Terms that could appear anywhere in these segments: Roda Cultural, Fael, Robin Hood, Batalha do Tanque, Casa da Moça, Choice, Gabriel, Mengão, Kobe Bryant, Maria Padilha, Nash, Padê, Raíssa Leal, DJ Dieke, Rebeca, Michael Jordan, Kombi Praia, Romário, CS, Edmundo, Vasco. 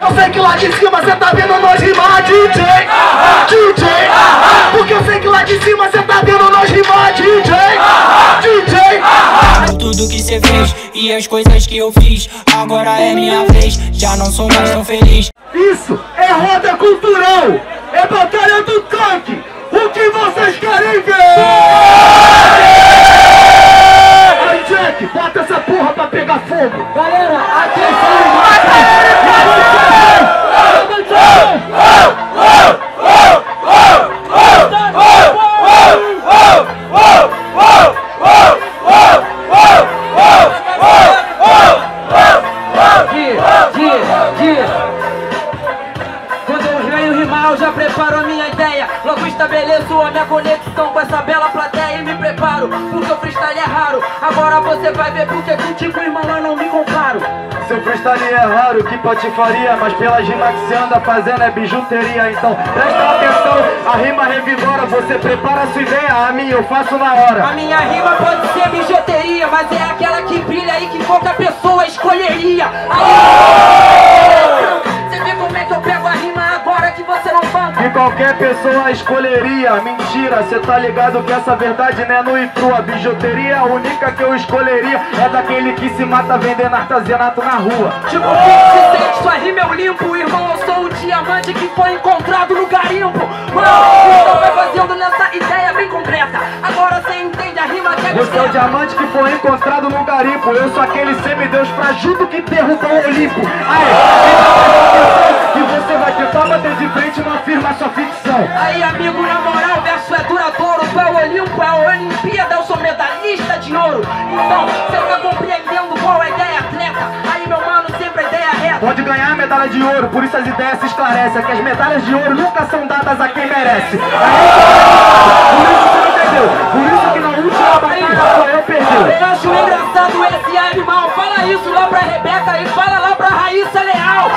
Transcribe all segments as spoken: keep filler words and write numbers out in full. Eu sei que lá de cima cê tá vendo nós rimar, D J, uh-huh. D J, uh-huh. Porque eu sei que lá de cima cê tá vendo nós rimar, D J, uh-huh. D J, uh-huh. Tudo que cê fez e as coisas que eu fiz, agora é minha vez, já não sou mais tão feliz. Isso é Roda Cultural, é Batalha do Tanque, o que vocês querem ver? Aí Jack, bota essa porra pra pegar fogo. Galera, atenção. Que patifaria, mas pela rima que você anda fazendo é bijuteria. Então presta atenção, a rima revigora. Você prepara a sua ideia, a minha eu faço na hora. A minha rima pode ser bijuteria, mas é aquela que brilha e que pouca pessoa escolheria. Aí, você vê como é que eu pego a rima agora que você não fala. E qualquer pessoa escolheria. Mentira, cê tá ligado que essa verdade não é nua e crua. Bijuteria, a única que eu escolheria é daquele que se mata vendendo artesanato na rua. Tipo, oh! Se sente sua rima eu limpo, irmão, eu sou o diamante que foi encontrado no garimpo. Mano, então vai fazendo nessa ideia bem concreta. Agora cê entende a rima que é você é o diamante que foi encontrado no garimpo. Eu sou aquele semideus frajudo que derrubou o Olimpo. Aê, e você vai tentar bater de frente, não afirma sua ficção. Aí, amigo, na moral, o verso é duradouro. Tu é o Olimpo, é a Olimpíada, eu sou medalhista de ouro. Então, você tá compreendendo qual é a ideia atleta. Aí, meu mano, sempre a ideia é reta. Pode ganhar a medalha de ouro, por isso as ideias se esclarecem. É que as medalhas de ouro nunca são dadas a quem merece. Aí, por isso que não perdeu, por isso que na última batalha só eu perdeu. Eu acho engraçado esse animal. Fala isso lá pra Rebeca e fala lá pra Raíssa Leal.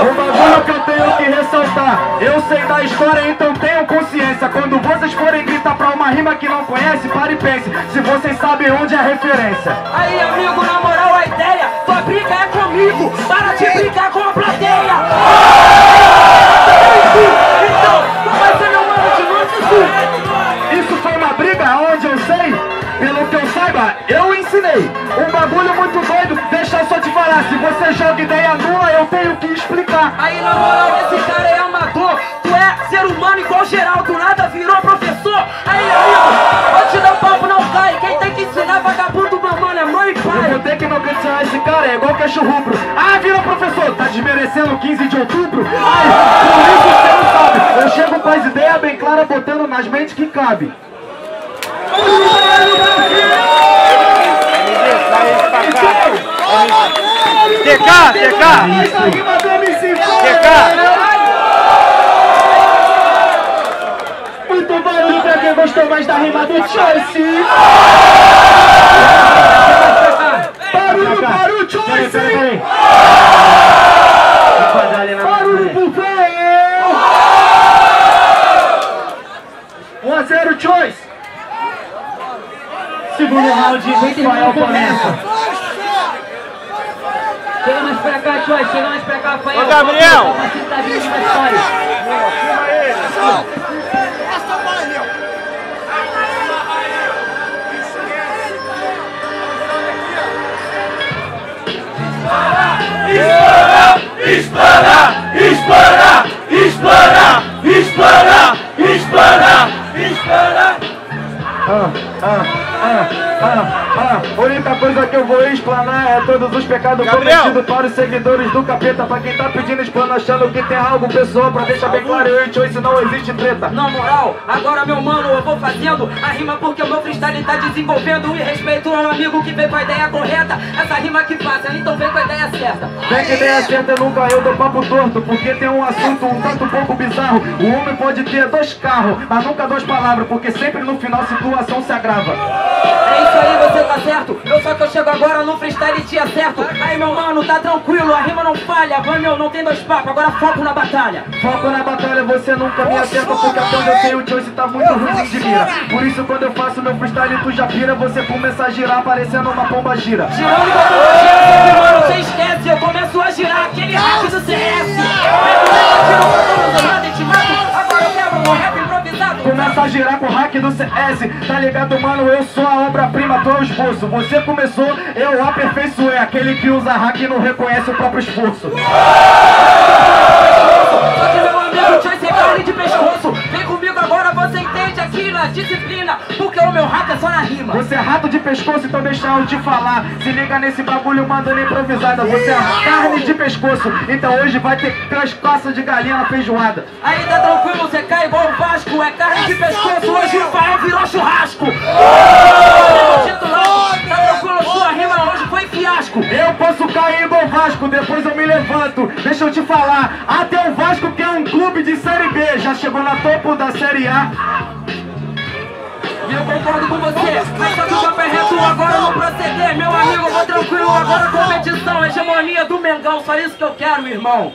O bagulho que eu tenho que ressaltar, eu sei da história, então tenho consciência. Quando vocês forem gritar pra uma rima que não conhece, pare e pense, se vocês sabem onde é a referência. Aí, amigo, na moral, a ideia, sua briga é comigo, para de brigar com a plateia. Então, não vai ser meu mano de novo. Isso foi uma briga onde eu sei, pelo que eu saiba, eu ensinei. Um bagulho muito doido, deixa eu só te falar, se você joga ideia nua, eu tenho que explicar. Aí na moral, esse cara é amador, tu é ser humano igual geral, do nada virou professor. Aí amigo, vou te dar papo, não cai, quem tem que ensinar vagabundo, meu mano, é mãe e pai. Eu vou ter que não criticar esse cara, é igual queixo rubro. Ah, virou professor, tá desmerecendo quinze de outubro? Ai, por isso você não sabe, eu chego com as ideias bem claras, botando nas mentes que cabe. T K, T K! T K! Muito barulho pra quem gostou mais da rima do Choice! Barulho, barulho, Choice! Barulho pro Fael! um a zero, Choice! Segundo round, Fael começa! Chega mais pra cá, Choice, chega mais pra cá, Fael. Ô, Gabriel! Explana, explana, explana, explana, explana, explana. Ah, ah, ah. Ah, ah, a única coisa que eu vou explanar é todos os pecados cometidos para os seguidores do capeta. Pra quem tá pedindo explana achando que tem algo pessoal, pra deixar bem claro, eu e Choice não existe treta. Na moral, agora meu mano, eu vou fazendo a rima porque o meu freestyle tá desenvolvendo. E respeito ao amigo que vem com a ideia correta. Essa rima que faça, então vem com a ideia certa. Vem que ideia certa nunca eu dou papo torto, porque tem um assunto um tanto pouco bizarro. O homem pode ter dois carros, mas nunca duas palavras, porque sempre no final a situação se agrava. Isso aí, você tá certo, eu só que eu chego agora no freestyle de dia certo. Aí meu mano, tá tranquilo, a rima não falha. Vai meu, não tem dois papos, agora foco na batalha. Foco na batalha, você nunca me acerta. Porque quando eu tenho o Choice tá muito ruim de mira. Por isso quando eu faço meu freestyle tu já pira. Você começa a girar, parecendo uma pomba gira. Girando como mano, você esquece. Eu começo a girar, aquele rap do C S. Agora eu quebro meu rap improvisado. Começa a girar com o hack do C S. Tá ligado mano, eu sou a obra-prima, tô esboço. Você começou, eu aperfeiçoei. Aquele que usa hack não reconhece o próprio esforço. Só que meu amigo Choice é carne de pescoço. Vem comigo agora, você entende aqui na disciplina. Porque o meu rato é só na rima. Você é rato de pescoço, então deixa eu te falar. Se liga nesse bagulho mandando improvisada. Você é carne de pescoço, então hoje vai ter pescoço de galinha na feijoada. Aí tá tranquilo, você cai igual o Vasco. É carne de pescoço, hoje o Fael virou churrasco. Tá tranquilo, sua rima hoje foi fiasco. Eu posso cair igual o Vasco, depois eu me levanto. Deixa eu te falar, até o Vasco que é um clube de série B já chegou na topo da série A. E eu concordo com você, mas tá do papo reto, agora vou proceder. Meu amigo, vou tranquilo, agora competição, hegemonia do Mengão, só isso que eu quero, irmão.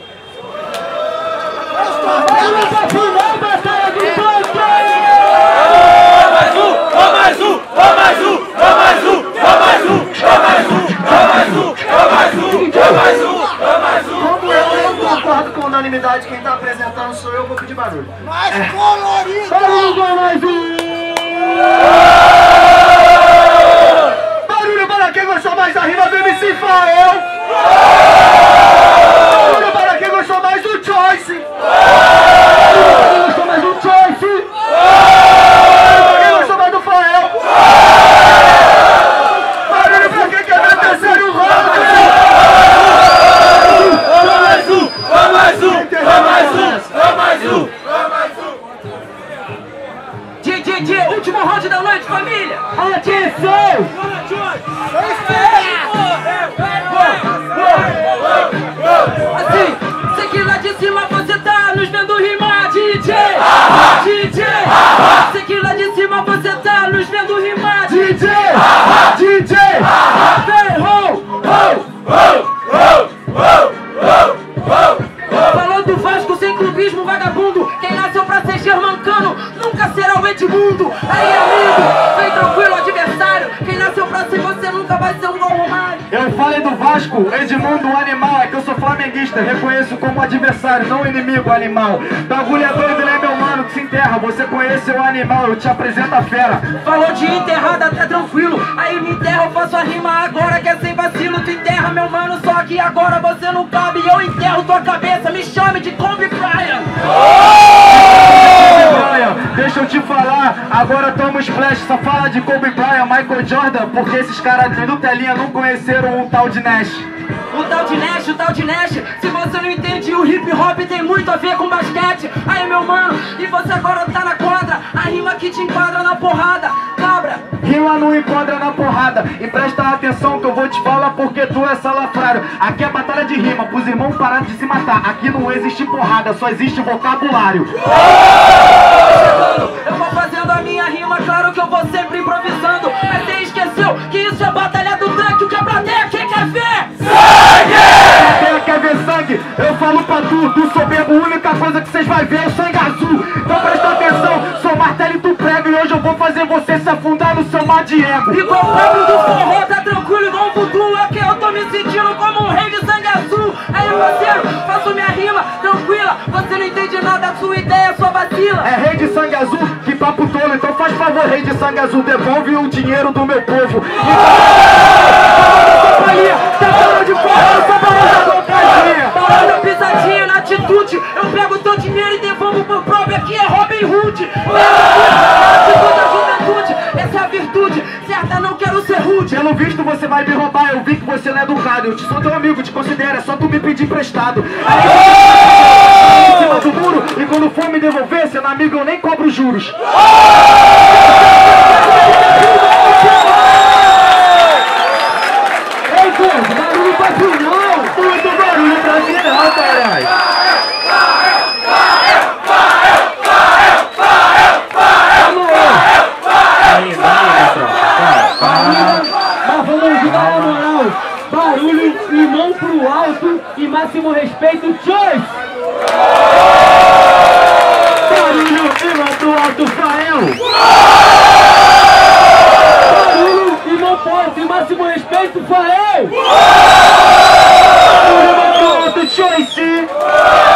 Quem tá apresentando sou eu, vou pedir barulho. Mais é. Colorido! Barulho, mais um! Barulho para quem gostou mais da rima do M C Fael! Barulho para quem gostou mais do Choice! Barulho para quem gostou mais do Choice! Barulho para quem gostou mais do Fael! Barulho para quem quer ver terceiro round! Vamos mais um! Vamos mais um! Último round da noite, família! Atenção! Assim, sei que lá de cima você tá nos vendo rimar, D J! D J! Sei que lá de cima você tá nos vendo rimar, D J! D J! Falando do Vasco sem clubismo, vagabundo! Quem nasceu pra ser germancano nunca será o Edmundo! Aí amigo, vem tranquilo adversário, quem nasceu pra ser você nunca vai ser um gol Romário. Eu falei do Vasco, Edmundo animal, é que eu sou flamenguista, reconheço como adversário, não inimigo animal. Bagulho é doido, né meu mano, que se enterra, você conhece o animal, eu te apresento a fera. Falou de enterrada, tá tranquilo, aí me enterra, eu faço a rima agora que é sem vacilo. Tu enterra meu mano, só que agora você não cabe, eu enterro tua cabeça, me chame de Kombi Praia. Deixa eu te falar, agora toma um splash, só fala de Kobe Bryant, Michael Jordan, porque esses caras do telinha não conheceram um tal de Nash. O tal de Nash, o tal de Nash, se você não entende, o hip hop tem muito a ver com basquete. Aí meu mano, e você agora tá na quadra, a rima que te enquadra na porrada, cabra. Rima não enquadra na porrada, e presta atenção que eu vou te falar porque tu é salafrário. Aqui é batalha de rima, pros irmãos parar de se matar, aqui não existe porrada, só existe vocabulário. Eu vou fazendo a minha rima, claro que eu vou sempre improvisando. Mas você esqueceu que isso é Batalha do Tanque, o que a plateia quer ver? Sangue! A plateia quer ver sangue, eu falo pra tu, tu soberbo, a única coisa que vocês vão ver é o sangue azul. Então presta atenção, sou martelo e tu prego, e hoje eu vou fazer você se afundar no seu mar de ego. Igual o povo do forró, tá tranquilo, igual o voodoo, é que eu tô me sentindo como um rei de sangue azul. Aí parceiro, faço minha rima, tranquila, você não entende nada, a sua ideia é só vacila. É rei de sangue azul, que papo tolo, então faz favor, rei de sangue azul, devolve o dinheiro do meu povo. Tá falando de fora, eu sou barulho da Barulho da pisadinha na atitude. Eu pego teu dinheiro e devolvo pro próprio, aqui é Robin Hood. Pelo visto você vai me roubar, eu vi que você não é educado. Eu sou teu amigo, te considero, é só tu me pedir emprestado. Aí eu vou em cima do muro, e quando for me devolver, sendo amigo eu nem cobro juros. Ei, gordo, barulho pra tu não! Muito barulho pra mim não, caralho! Mas vamos ajudar a moral. barulho e mão pro alto e máximo respeito, Choice! Barulho e mão pro alto, Fael! Barulho e mão pro alto e máximo respeito, Fael! Barulho e mão pro alto, Choice!